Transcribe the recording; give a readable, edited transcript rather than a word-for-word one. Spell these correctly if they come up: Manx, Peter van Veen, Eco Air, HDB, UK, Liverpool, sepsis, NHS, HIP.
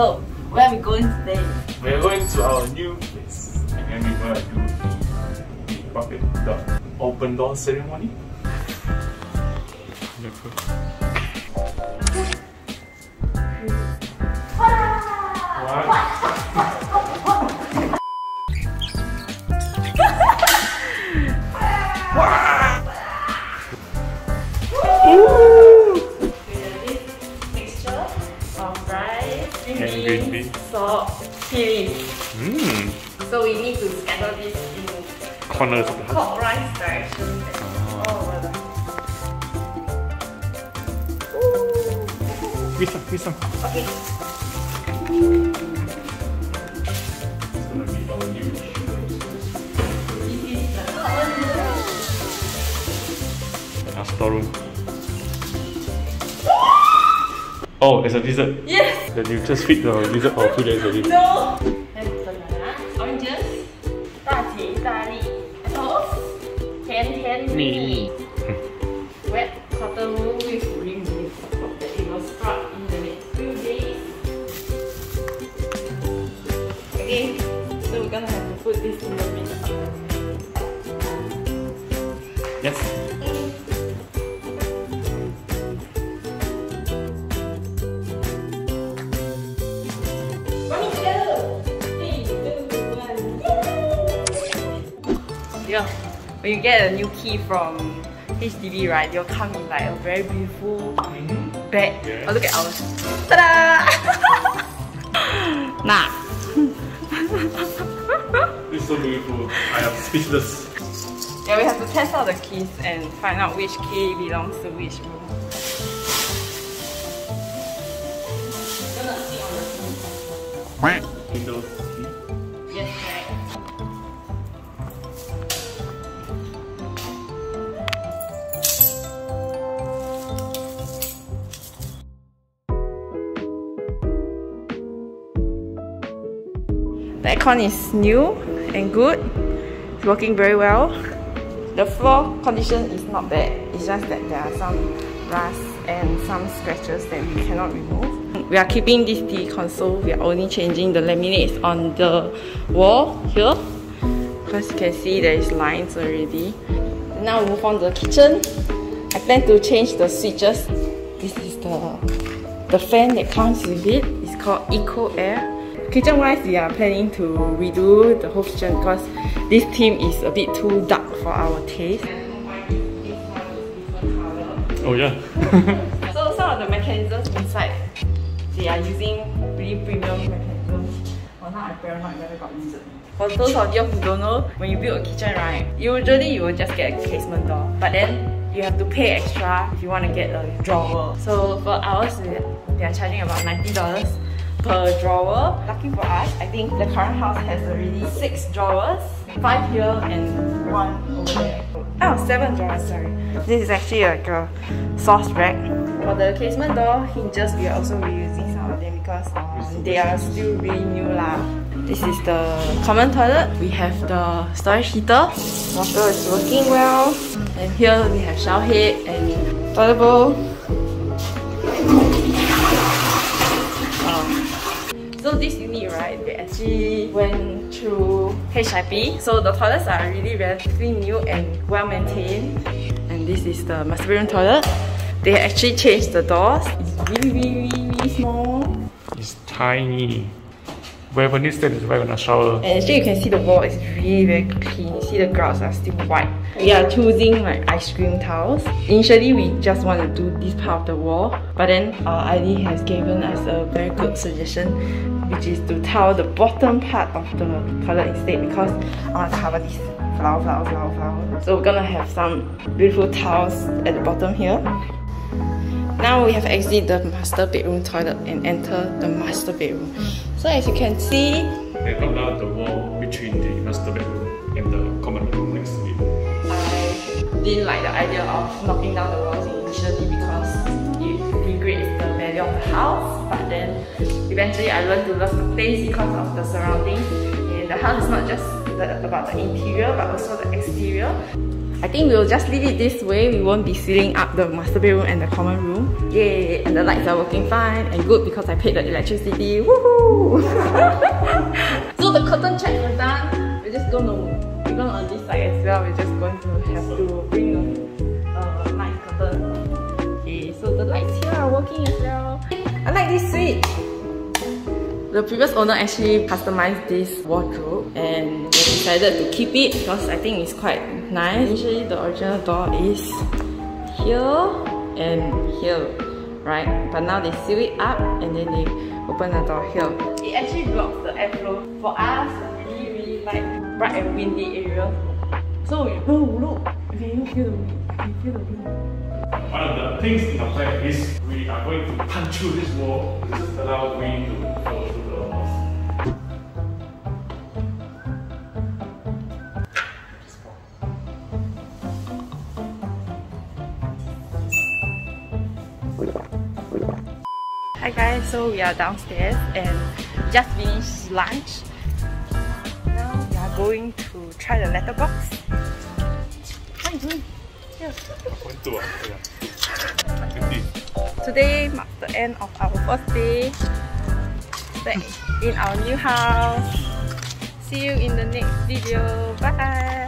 So, where are we going today? We are going to our new place, and then we are going to do the open door ceremony. So we need to scatter this in corners of the clockwise direction. Oh, this one. Okay. It's gonna be our new show. Our storeroom. Oh, it's a lizard. Yes. Then you just feed the lizard for 2 days already. No. Me. Wet cotton wool with green leaves that it will sprout in the next few days. Okay, so we're gonna have to put this in the middle. Yes. Mommy, go! 3, 2, 1, yay! Yeah. When you get a new key from HDB, right, they'll come in like a very beautiful bag. Yes. Oh, look at ours. Ta-da! Nah. It's so beautiful. I am speechless. Yeah, we have to test out the keys and find out which key belongs to which room. Gonna sit on the windows. The aircon is new and good. It's working very well. The floor condition is not bad. It's just that there are some rust and some scratches that we cannot remove. We are keeping this tea console. We are only changing the laminates on the wall here. Because you can see there is lines already. Now we move on to the kitchen. I plan to change the switches. This is the fan that comes with it. It's called Eco Air. Kitchen wise, we are planning to redo the whole kitchen because this theme is a bit too dark for our taste. Oh yeah. So some of the mechanisms inside, they are using really premium mechanisms. Well, now I'm paranoid whether I got lizard. For those of you who don't know, when you build a kitchen, right, usually you will just get a casement door, but then you have to pay extra if you want to get a drawer. So for ours, they are charging about $90 per drawer. Lucky for us, I think the current house has already 6 drawers, 5 here and 1 over there. Oh, 7 drawers, sorry. This is actually like a sauce rack. For the casement door hinges, we are also reusing some of them because they are still really new lah. This is the common toilet. We have the storage heater. Water is working well. And here we have shower head and toilet bowl. So this unit, right, they actually went through HIP. So the toilets are really relatively new and well maintained. And this is the master bedroom toilet. They actually changed the doors. It's really small. It's tiny. Wherever this step is right when I shower. And actually you can see the wall is really very clean. You see the grouts are still white. We are choosing like ice cream tiles. Initially we just want to do this part of the wall, but then Ali has given us a very good suggestion, which is to tile the bottom part of the toilet instead, because I want to cover this flower. So we're gonna have some beautiful tiles at the bottom here. Now we have exited the master bedroom toilet and enter the master bedroom. So as you can see, they knocked out the wall between the master bedroom and the common room next to it. I didn't like the idea of knocking down the walls initially because it degrades the value of the house, but then eventually I learned to love the place because of the surroundings. And the house is not just about the interior but also the exterior. I think we'll just leave it this way. We won't be sealing up the master bedroom and the common room. Yay! And the lights are working fine and good because I paid the electricity. Woohoo! So the curtain check is done. We're just gonna, we're going on this side as well. We're just going to have to bring the nice curtain. Okay, so the lights here are working as well. I like this suite. The previous owner actually customized this wardrobe and we decided to keep it because I think it's quite nice. Initially, the original door is here and here, right? But now they seal it up and then they open the door here. It actually blocks the airflow. For us, we really, really like bright and windy areas. So, oh look, okay, you feel the wind. You feel the wind. One of the things in the plan is we are going to punch through this wall. This is allow wind to flow through the walls. Hi guys, so we are downstairs and just finished lunch. Now we are going to try the letterbox. How are you doing? Yeah. Today marks the end of our first day back in our new house. See you in the next video. Bye!